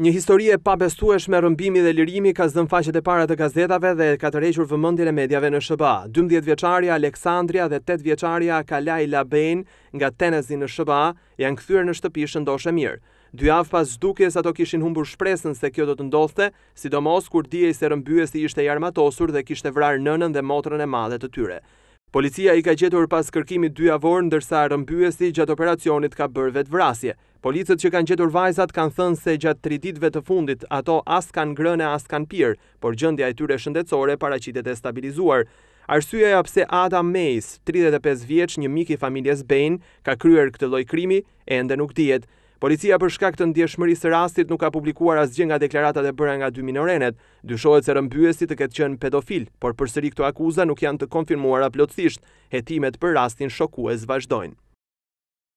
Një histori e pabesueshme rrëmbimi dhe lirimi ka zënë faqet e para të gazetave dhe ka tërhequr vëmendjen e mediave në SBA. 12-vjeçaria Aleksandria dhe 8-vjeçaria Kalayla Bain nga Tenaze në SBA janë kthyer në shtëpi shëndoshe mirë. 2 javë pas vdekjes ato kishin humbur shpresën se kjo do të ndodhte, sidomos kur dihej se rrëmbyesi ishte i armatosur dhe kishte vrarë nënën dhe motrën e madhe të tyre. Policia i ka gjetur pas kërkimit 2 javor, ndërsa rrëmbyesi gjatë operacionit ka bërë vetvrasje. Policët që kanë gjetur vajzat kanë thënë se gjatë 3 ditëve të fundit ato as kanë ngrënë as kanë pirë, por gjendja e tyre shëndetësore paraqitet e stabilizuar. Arsyeja pse Adam Mays, 35 vjeç, një mik i familjes Bain, ka kryer këtë lloj krimi, ende nuk dihet. Policia për shkak të ndjeshmërisë së rastit nuk ka publikuar asgjë nga deklaratat e bëra nga 2 minorenet. Dyshohet se rrëmbyesi të ketë qenë pedofil, por përsëri këto akuza nuk janë të konfirmuara plotësisht. Hetimet për rastin shokues vazhdojnë.